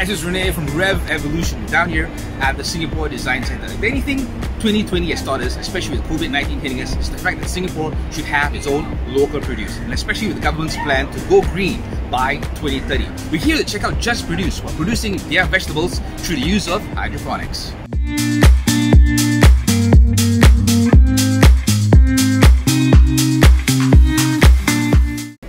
guys, it's Renee from Revv Evolution down here at the Singapore Design Center. If anything 2020 has taught us, especially with COVID-19 hitting us, is the fact that Singapore should have its own local produce, and especially with the government's plan to go green by 2030. We're here to check out Just Produce while producing their vegetables through the use of hydroponics.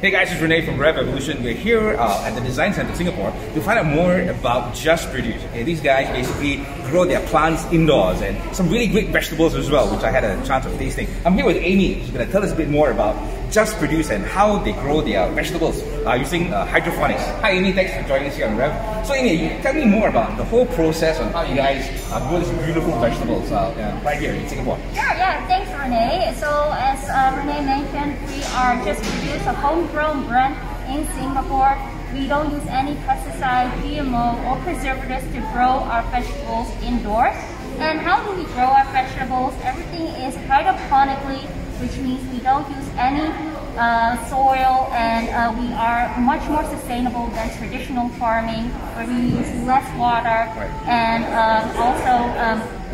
Hey guys, it's Renee from Revv Evolution. We're here at the Design Center Singapore to find out more about Just Produce. Okay, these guys basically grow their plants indoors and some really great vegetables as well, which I had a chance of tasting. I'm here with Amy. She's going to tell us a bit more about Just Produce and how they grow their vegetables using hydroponics. Hi Amy, thanks for joining us here on Revv. So Amy, tell me more about the whole process on how you guys grow these beautiful vegetables right here in Singapore. Yeah, thanks Renee. So as Renee mentioned, we are Just Produce, a homegrown brand in Singapore. We don't use any pesticide, GMO or preservatives to grow our vegetables indoors. And how do we grow our vegetables? Everything is hydroponically, which means we don't use any soil, and we are much more sustainable than traditional farming, where we use less water and also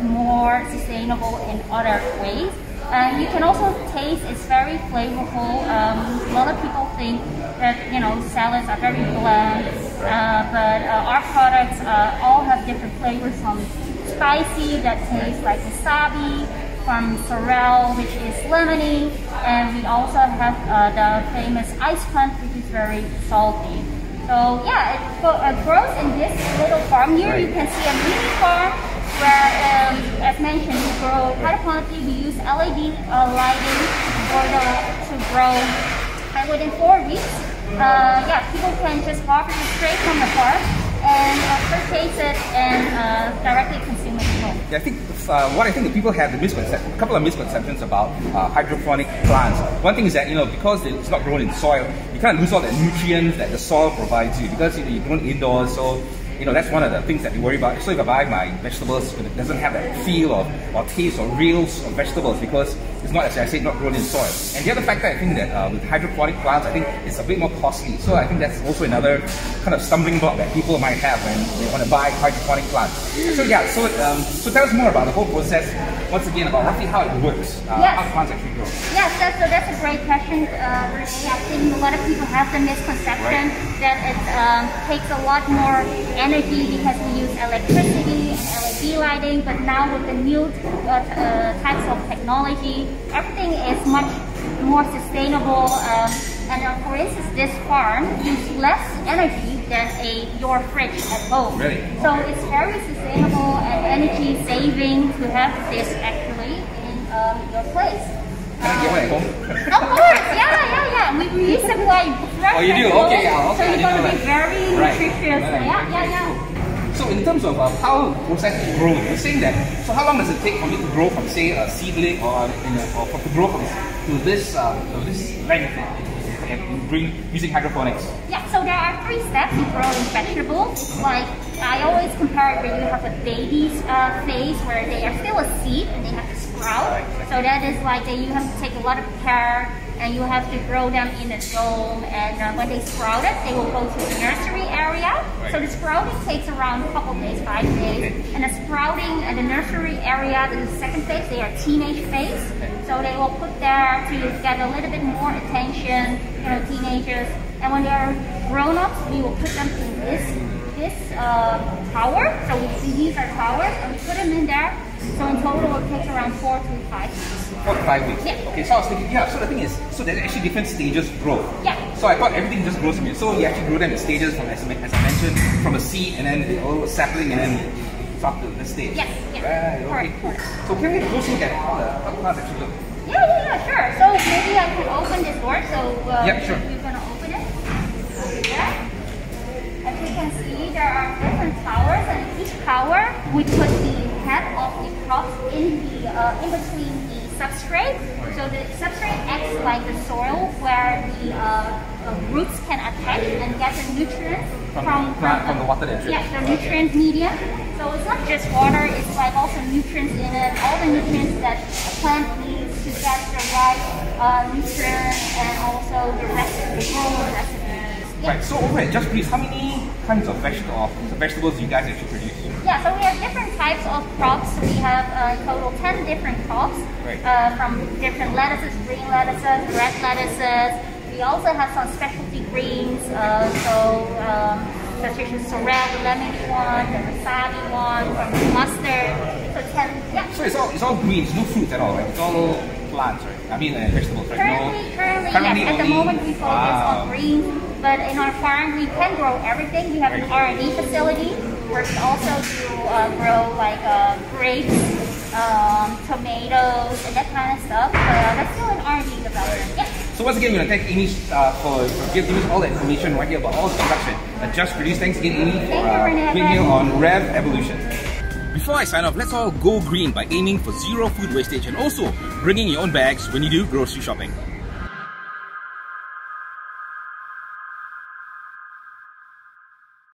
more sustainable in other ways. And you can also taste, it's very flavorful. A lot of people think that, you know, salads are very bland, but our products all have different flavors, from spicy that tastes like wasabi, from Sorrel, which is lemony, and we also have the famous ice plant, which is very salty. So yeah, it grows in this little farm here. You can see a mini farm where, as mentioned, we grow hydroponically. We use LED lighting to grow. And within 4 weeks, people can just harvest it straight from the farm and purchase it and directly consume it at home. Yeah, I think that people have a couple of misconceptions about hydroponic plants. One thing is that, you know, because it's not grown in soil, you kind of lose all the nutrients that the soil provides you, because, you know, you're grown indoors, so, you know, that's one of the things that you worry about. So if I buy my vegetables, it doesn't have that feel or taste or reels of vegetables, because it's not, as I said, not grown in soil. And the other factor, I think that with hydroponic plants, I think it's a bit more costly. So I think that's also another kind of stumbling block that people might have when they want to buy hydroponic plants. So yeah, so tell us more about the whole process, once again, about roughly how it works, how plants actually grow. Yes, that's a great question. I think a lot of people have the misconception that it takes a lot more energy because we use electricity and LED lighting, but now with the new types of technology, everything is much more sustainable. And for instance, this farm uses less energy than your fridge at home. Really? So it's very sustainable and energy saving to have this actually in your place. Can I get one at home? Of course, yeah. We use it like fresh. Oh, you do? Okay, yeah. So you're going to be very nutritious. Right. Yeah. So in terms of how the process is growing, you're saying that, so how long does it take for me to grow from, say, a seedling or to grow from to this length using hydroponics? Yeah, so there are 3 steps in growing vegetables. Like, I always compare it where you have a baby's phase where they are still a seed and they have to sprout. So that is like that you have to take a lot of care, and you have to grow them in a dome, and when they sprout it, they will go to the nursery area. So the sprouting takes around a couple days, 5 days. And the sprouting at the nursery area, the second phase, they are teenage phase. So they will put there to get a little bit more attention, you know, teenagers. And when they're grown-ups, we will put them in this tower. So these are towers, and we put them in there. So in total, it takes around 4 to 5 weeks. 4 to 5 weeks. Yeah. Okay, so I was thinking, yeah, so the thing is, so there's actually different stages of growth. Yeah. So I thought everything just grows from here. So you actually grow them in stages, from, as I mentioned, from a seed, and then a little sapling, and then it's up to the stage. Yes. Yeah. Right, okay. Correct. So can we close look at how the plants actually look? Yeah, sure. So maybe I could open this door. So sure. We're going to open it. As you can see, there are different towers, and each tower we put the head of the crops in between the substrate. So the substrate acts like the soil where the roots can attach and get the nutrients from the water. The nutrient medium. So it's not just water, it's like also nutrients in it, all the nutrients that a plant needs to get the right nutrients and also the rest of the growth recipes. Yeah. Right, so over at Just Produce, how many kinds of vegetables do you guys actually produce? Yeah, so we have different types of crops. We have in total 10 different crops, right. From different lettuces, green lettuces, red lettuces. We also have some specialty greens, such as Sorrel, the lemon one, the wasabi one, the mustard. So 10, yeah. So it's all greens, no fruits at all, right? It's all plants, right? I mean vegetables, right? Currently, yes. At the moment we focus on greens. But in our farm, we can grow everything. We have an R&D facility where we also do grow like grapes, tomatoes, and that kind of stuff. But that's still an R&D development. Right. Yeah. So once again, we're going to thank Amy for giving us all the information right here about all the production at Just Produce. Thanks again, Amy, for being here on Revv Evolution. Before I sign off, let's all go green by aiming for zero food wastage and also bringing your own bags when you do grocery shopping.